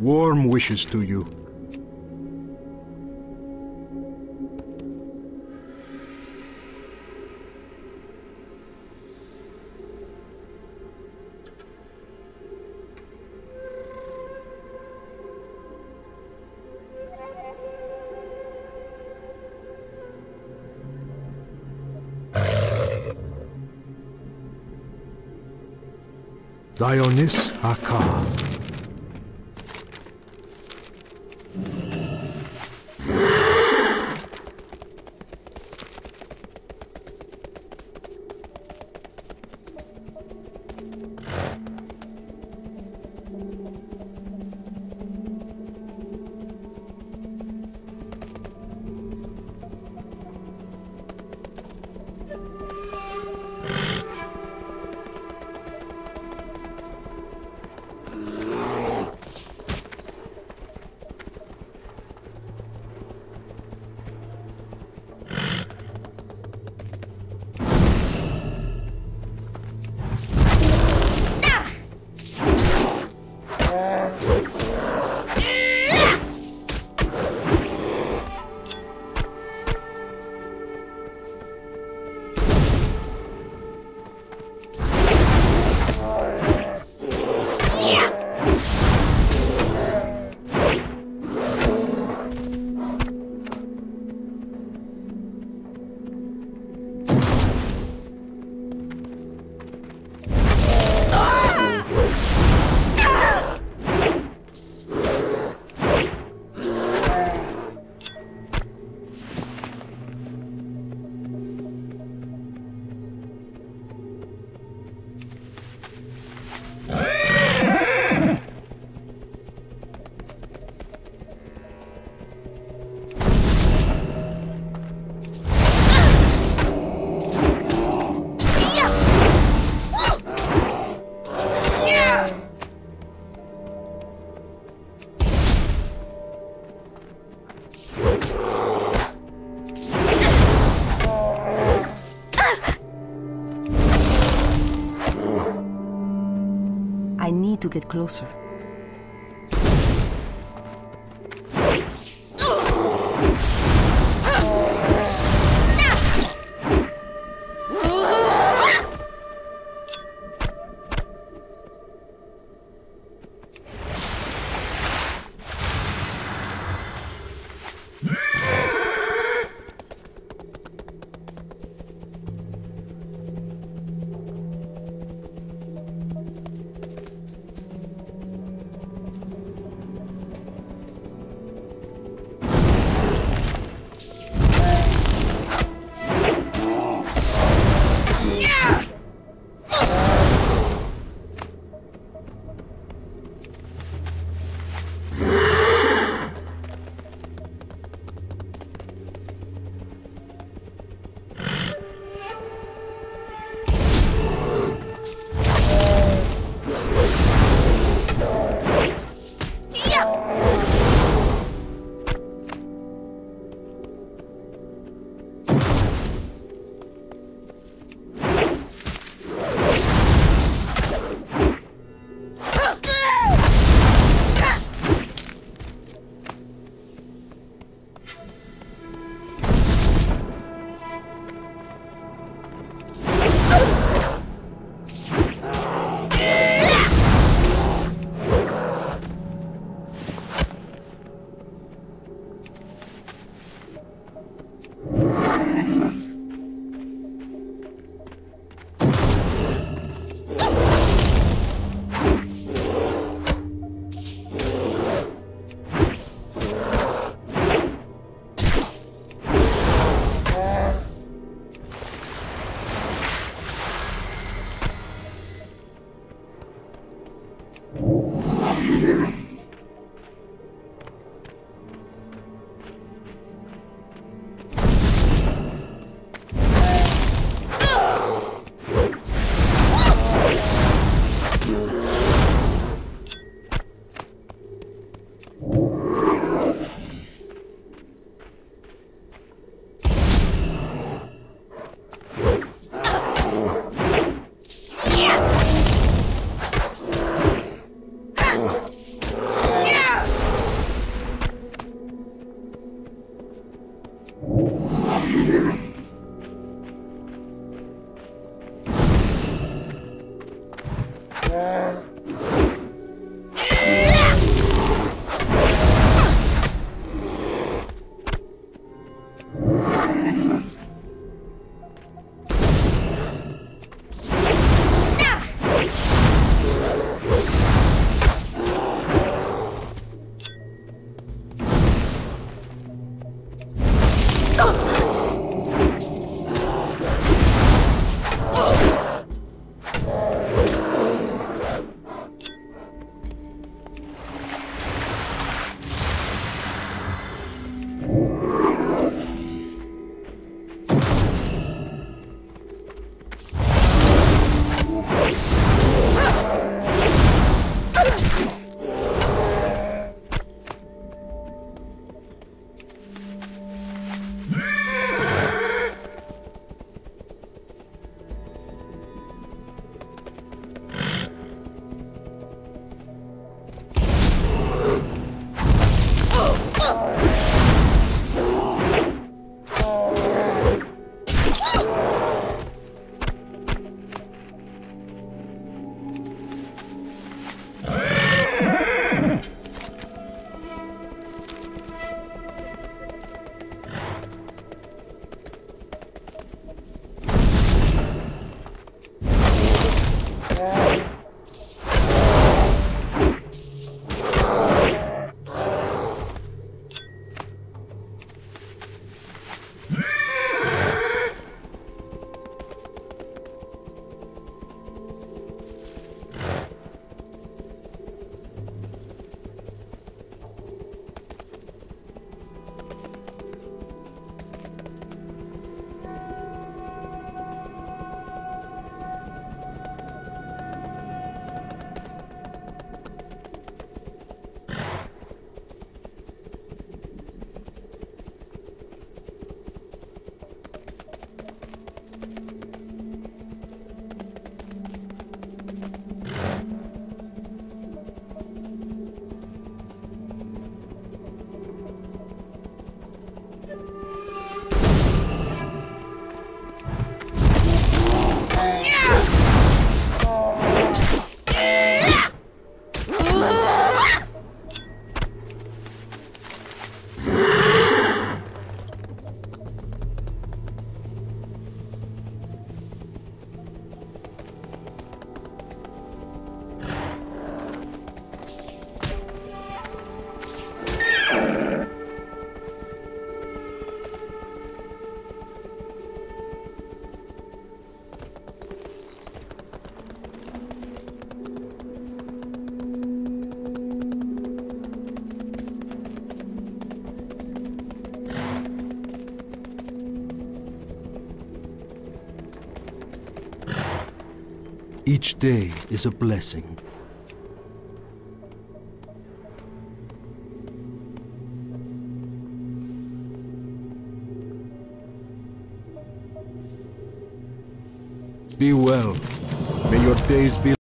Warm wishes to you. Dionys Akar. I need to get closer. Yeah! Each day is a blessing. Be well. May your days be